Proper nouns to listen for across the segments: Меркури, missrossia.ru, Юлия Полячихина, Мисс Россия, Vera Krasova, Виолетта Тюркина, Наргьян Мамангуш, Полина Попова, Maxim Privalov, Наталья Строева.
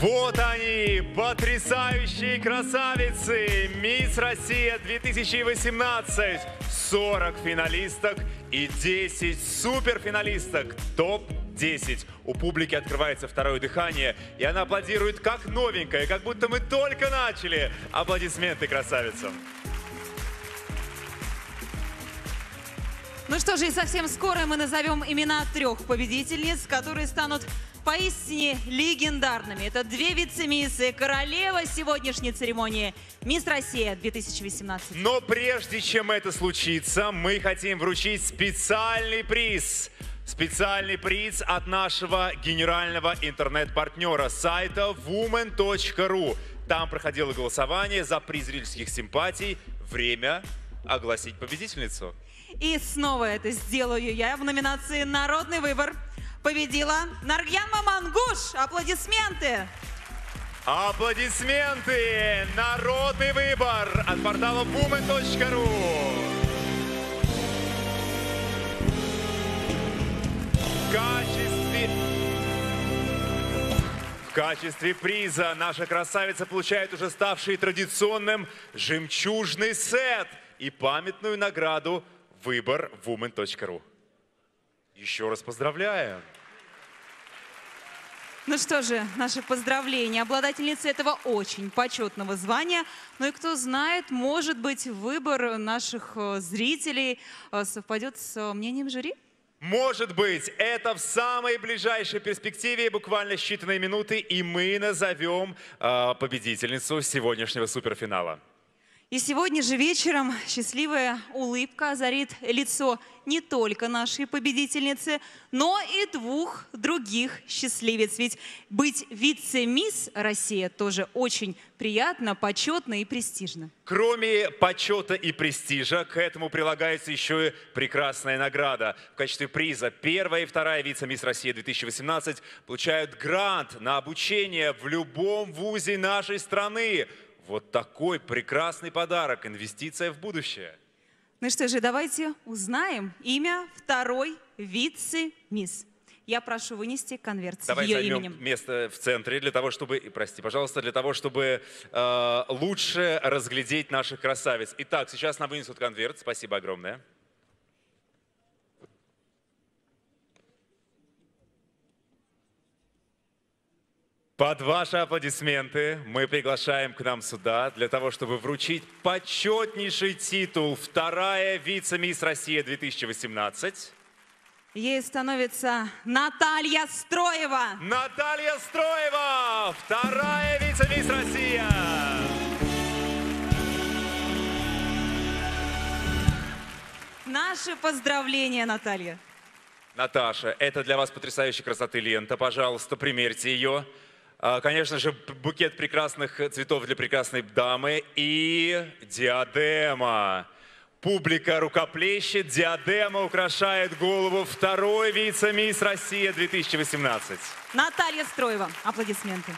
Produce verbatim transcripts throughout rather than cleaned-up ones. Вот они, потрясающие красавицы! Мисс Россия две тысячи восемнадцать. сорок финалисток и десять суперфиналисток. топ десять. У публики открывается второе дыхание, и она аплодирует как новенькая, как будто мы только начали. Аплодисменты красавицам. Ну что же, и совсем скоро мы назовем имена трех победительниц, которые станут поистине легендарными. Это две вице-миссы, королева сегодняшней церемонии «Мисс Россия» две тысячи восемнадцать. Но прежде чем это случится, мы хотим вручить специальный приз. Специальный приз от нашего генерального интернет-партнера сайта woman точка ru. Там проходило голосование за приз зрительских симпатий. Время огласить победительницу. И снова это сделаю я в номинации «Народный выбор». Победила Наргьян Мамангуш. Аплодисменты! Аплодисменты! Народный выбор от портала woman точка ru. В качестве... В качестве приза наша красавица получает уже ставший традиционным жемчужный сет и памятную награду «Выбор woman точка ru». Еще раз поздравляем. Ну что же, наши поздравления обладательницы этого очень почетного звания. Ну и кто знает, может быть, выбор наших зрителей совпадет с мнением жюри? Может быть, это в самой ближайшей перспективе, буквально считанные минуты, и мы назовем э, победительницу сегодняшнего суперфинала. И сегодня же вечером счастливая улыбка озарит лицо не только нашей победительницы, но и двух других счастливец. Ведь быть вице-мисс Россия тоже очень приятно, почетно и престижно. Кроме почета и престижа, к этому прилагается еще и прекрасная награда. В качестве приза первая и вторая вице-мисс Россия две тысячи восемнадцать получают грант на обучение в любом вузе нашей страны. Вот такой прекрасный подарок, инвестиция в будущее. Ну что же, давайте узнаем имя второй вице-мисс. Я прошу вынести конверт с ее именем. Давай займем место в центре для того, чтобы, прости, пожалуйста, для того, чтобы э, лучше разглядеть наших красавиц. Итак, сейчас нам вынесут конверт. Спасибо огромное. Под ваши аплодисменты мы приглашаем к нам сюда для того, чтобы вручить почетнейший титул «Вторая вице-мисс Россия две тысячи восемнадцать». Ей становится Наталья Строева. Наталья Строева, вторая вице-мисс Россия. Наши поздравления, Наталья. Наташа, это для вас потрясающей красоты лента. Пожалуйста, примерьте ее. Конечно же, букет прекрасных цветов для прекрасной дамы и диадема. Публика рукоплещет, диадема украшает голову второй вице-мисс Россия две тысячи восемнадцать. Наталья Строева. Аплодисменты.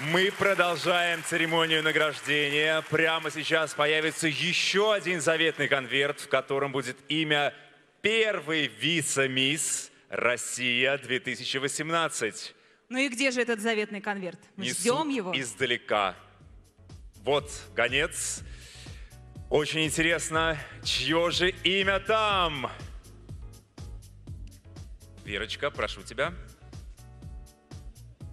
Мы продолжаем церемонию награждения. Прямо сейчас появится еще один заветный конверт, в котором будет имя первой вице-мисс Россия две тысячи восемнадцать. Ну и где же этот заветный конверт? Мы ждем его. Издалека. Вот гонец. Очень интересно, чье же имя там? Верочка, прошу тебя.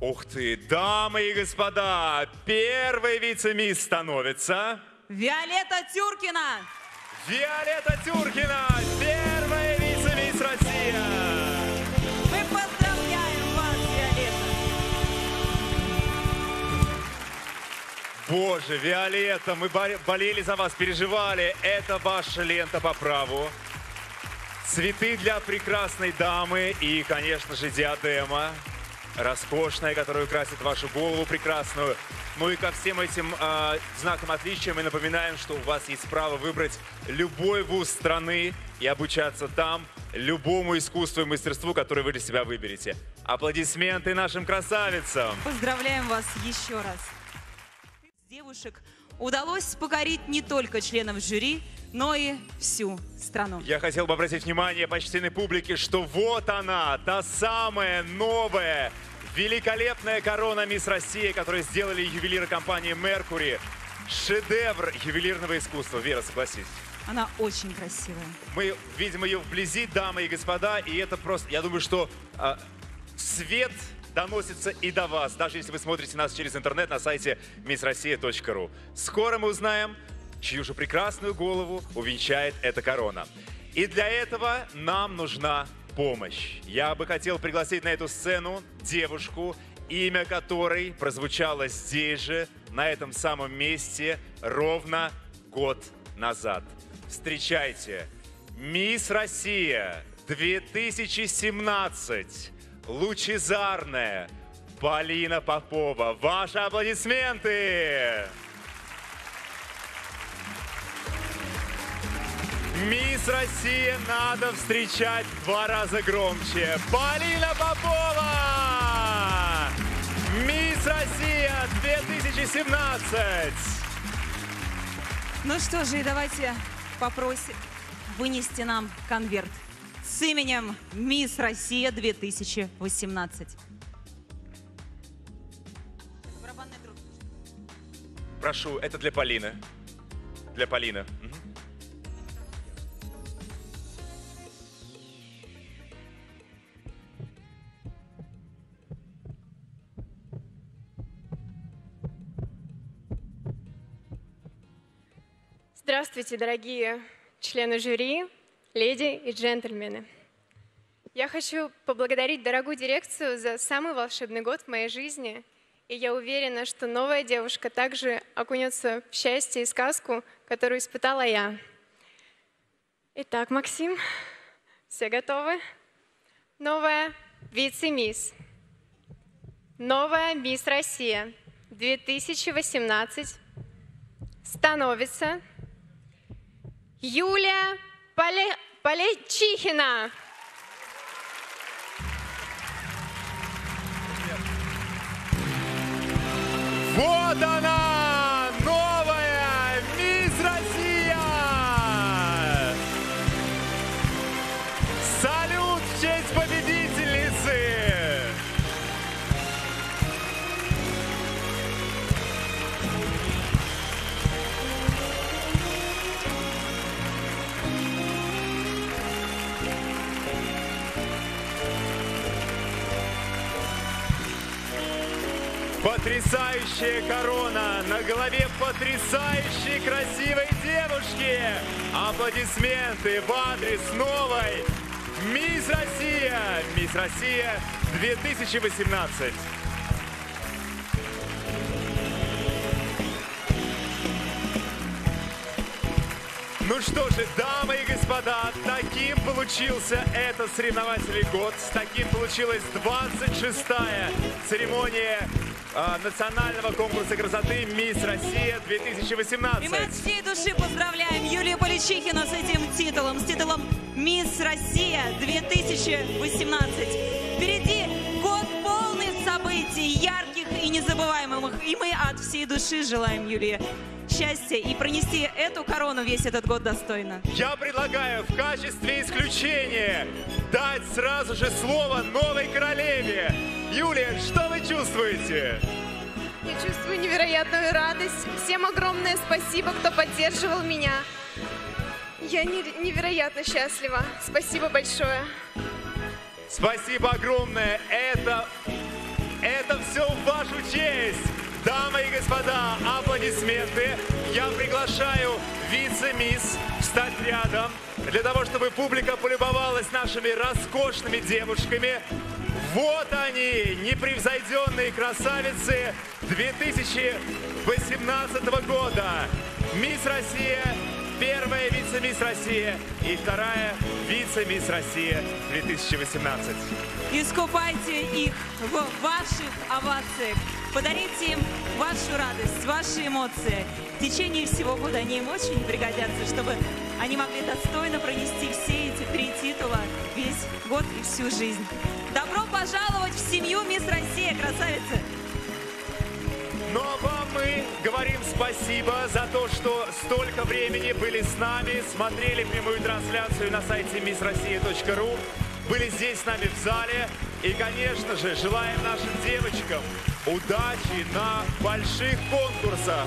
Ух ты, дамы и господа, первой вице-мисс становится... Виолетта Тюркина! Виолетта Тюркина, первая вице-мисс Россия! Боже, Виолетта, мы болели за вас, переживали. Это ваша лента по праву. Цветы для прекрасной дамы и, конечно же, диадема. Роскошная, которая украсит вашу голову прекрасную. Ну и ко всем этим э, знакам отличия мы напоминаем, что у вас есть право выбрать любой вуз страны и обучаться там любому искусству и мастерству, которое вы для себя выберете. Аплодисменты нашим красавицам! Поздравляем вас еще раз! Девушек удалось покорить не только членов жюри, но и всю страну. Я хотел бы обратить внимание почтенной публики, что вот она, та самая новая Великолепная корона «Мисс Россия», которую сделали ювелиры компании «Меркури». Шедевр ювелирного искусства, Вера, согласись. Она очень красивая. Мы видим ее вблизи, дамы и господа, и это просто... Я думаю, что э, свет доносится и до вас, даже если вы смотрите нас через интернет на сайте мисс россия точка ру. Скоро мы узнаем, чью же прекрасную голову увенчает эта корона. И для этого нам нужна помощь. Я бы хотел пригласить на эту сцену девушку, имя которой прозвучало здесь же, на этом самом месте, ровно год назад. Встречайте, «Мисс Россия две тысячи семнадцать», лучезарная Полина Попова. Ваши аплодисменты! «Мисс Россия» надо встречать в два раза громче. Полина Попова! «Мисс Россия две тысячи семнадцать». Ну что же, и давайте попросим вынести нам конверт с именем «Мисс Россия две тысячи восемнадцать». Прошу, это для Полины. Для Полины. Здравствуйте, дорогие члены жюри, леди и джентльмены. Я хочу поблагодарить дорогую дирекцию за самый волшебный год в моей жизни. И я уверена, что новая девушка также окунется в счастье и сказку, которую испытала я. Итак, Максим, все готовы? Новая вице-мисс. Новая «Мисс Россия» две тысячи восемнадцать становится... Юлия Полячихина. Вот она, новая «Мисс Россия». Салют в честь победительницы. Потрясающая корона на голове потрясающей красивой девушки. Аплодисменты в адрес новой «Мисс Россия». «Мисс Россия две тысячи восемнадцать». Ну что же, дамы и господа, таким получился этот соревновательный год. С таким получилась двадцать шестая церемония э, национального конкурса красоты «Мисс Россия две тысячи восемнадцать». И мы от всей души поздравляем Юлию Полячихину с этим титулом, с титулом «Мисс Россия две тысячи восемнадцать». Впереди год полный событий, ярких и незабываемых. И мы от всей души желаем Юлии счастья и пронести эту корону весь этот год достойно. Я предлагаю в качестве исключения дать сразу же слово новой королеве. Юлия, что вы чувствуете? Я чувствую невероятную радость. Всем огромное спасибо, кто поддерживал меня. Я невероятно счастлива. Спасибо большое. Спасибо огромное. Это, это все в вашу честь. Дамы и господа, аплодисменты. Я приглашаю вице-мисс встать рядом, для того, чтобы публика полюбовалась нашими роскошными девушками. Вот они, непревзойденные красавицы две тысячи восемнадцатого года. «Мисс Россия», первая вице-мисс Россия и вторая вице-мисс Россия две тысячи восемнадцать. Искупайте их в ваших овациях. Подарите им вашу радость, ваши эмоции. В течение всего года они им очень пригодятся, чтобы они могли достойно пронести все эти три титула весь год и всю жизнь. Добро пожаловать в семью «Мисс Россия», красавицы! Ну а вам мы говорим спасибо за то, что столько времени были с нами, смотрели прямую трансляцию на сайте мисс россия точка ру, были здесь с нами в зале. И, конечно же, желаем нашим девочкам удачи на больших конкурсах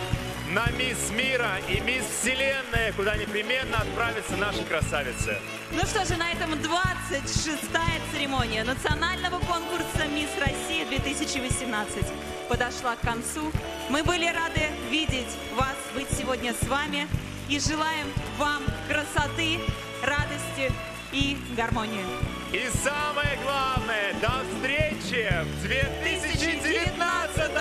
на Мисс Мира и Мисс Вселенная, куда непременно отправятся наши красавицы. Ну что же, на этом двадцать шестая церемония национального конкурса Мисс Россия две тысячи восемнадцать подошла к концу. Мы были рады видеть вас, быть сегодня с вами. И желаем вам красоты, радости и гармонии. И самое главное, до встречи в две тысячи девятнадцатом!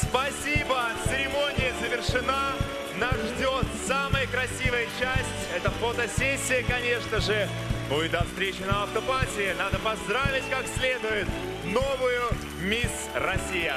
Спасибо, церемония завершена. Нас ждет самая красивая часть. Это фотосессия, конечно же. Будет до встречи на автопати. Надо поздравить как следует новую Мисс Россия.